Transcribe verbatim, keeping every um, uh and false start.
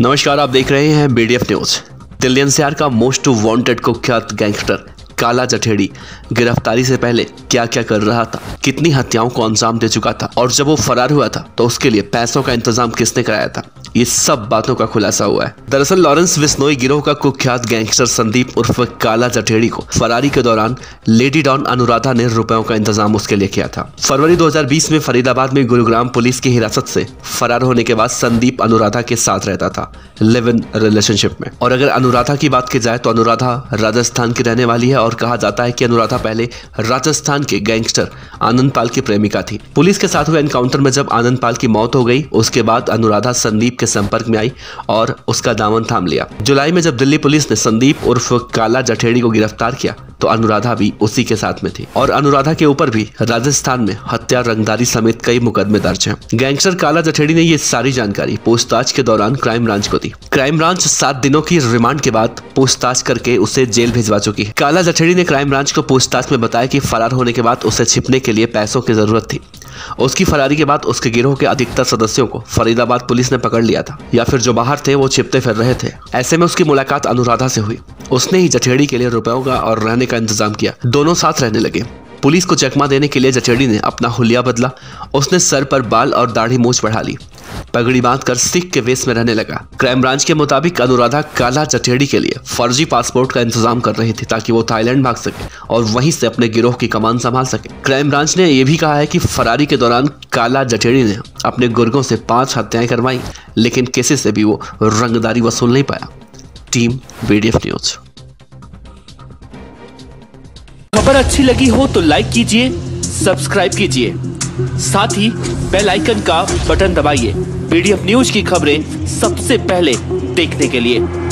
नमस्कार, आप देख रहे हैं बीडीएफ न्यूज। दिल्ली एनसीआर का मोस्ट वांटेड कुख्यात गैंगस्टर काला जठेड़ी गिरफ्तारी से पहले क्या क्या कर रहा था, कितनी हत्याओं को अंजाम दे चुका था और जब वो फरार हुआ था तो उसके लिए पैसों का इंतजाम किसने कराया था, ये सब बातों का खुलासा हुआ है। दरअसल लॉरेंस विस्नोई गिरोह का कुख्यात गैंगस्टर संदीप उर्फ काला जठेड़ी को फरारी के दौरान लेडी डॉन अनुराधा ने रुपयों का इंतजाम उसके लिए किया था। फरवरी दो हज़ार बीस में फरीदाबाद में गुरुग्राम पुलिस की हिरासत से फरार होने के बाद संदीप अनुराधा के साथ रहता था लिव इन रिलेशनशिप में। और अगर अनुराधा की बात की जाए तो अनुराधा राजस्थान की रहने वाली है और कहा जाता है कि अनुराधा पहले राजस्थान के गैंगस्टर आनंद पाल की प्रेमिका थी। पुलिस के साथ हुए एनकाउंटर में जब आनंद पाल की मौत हो गई, उसके बाद अनुराधा संदीप संपर्क में आई और उसका दामन थाम लिया। जुलाई में जब दिल्ली पुलिस ने संदीप उर्फ काला जठेड़ी को गिरफ्तार किया तो अनुराधा भी उसी के साथ में थी और अनुराधा के ऊपर भी राजस्थान में हत्या, रंगदारी समेत कई मुकदमे दर्ज हैं। गैंगस्टर काला जठेड़ी ने ये सारी जानकारी पूछताछ के दौरान क्राइम ब्रांच को दी। क्राइम ब्रांच सात दिनों की रिमांड के बाद पूछताछ करके उसे जेल भिजवा चुकी है। काला जठेड़ी ने क्राइम ब्रांच को पूछताछ में बताया कि फरार होने के बाद उसे छिपने के लिए पैसों की जरूरत थी। उसकी फरारी के बाद उसके गिरोह के अधिकतर सदस्यों को फरीदाबाद पुलिस ने पकड़ लिया था या फिर जो बाहर थे वो छिपते फिर रहे थे। ऐसे में उसकी मुलाकात अनुराधा से हुई। उसने ही जठेड़ी के लिए रुपयों का और रहने का इंतजाम किया। दोनों साथ रहने लगे। पुलिस को चकमा देने के लिए जठेड़ी ने अपना हुलिया बदला। उसने सर पर बाल और दाढ़ी मूछ बढ़ा ली, पगड़ी बांधकर सिख के वेश में रहने लगा। क्राइम ब्रांच के मुताबिक अनुराधा काला जठेड़ी के लिए फर्जी पासपोर्ट का इंतजाम कर रही थी ताकि वो थाईलैंड भाग सके और वहीं से अपने गिरोह की कमान संभाल सके। क्राइम ब्रांच ने यह भी कहा है कि फरारी के दौरान काला जठेड़ी ने अपने गुर्गों से पांच हत्याएं करवाई, लेकिन किसी से भी वो रंगदारी वसूल नहीं पाया। Team BDF news. खबर अच्छी लगी हो तो लाइक कीजिए, सब्सक्राइब कीजिए, साथ ही बेल आइकन का बटन दबाइए। बीडीएफ न्यूज की खबरें सबसे पहले देखने के लिए।